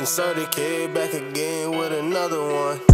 Insert a kid back again with another one.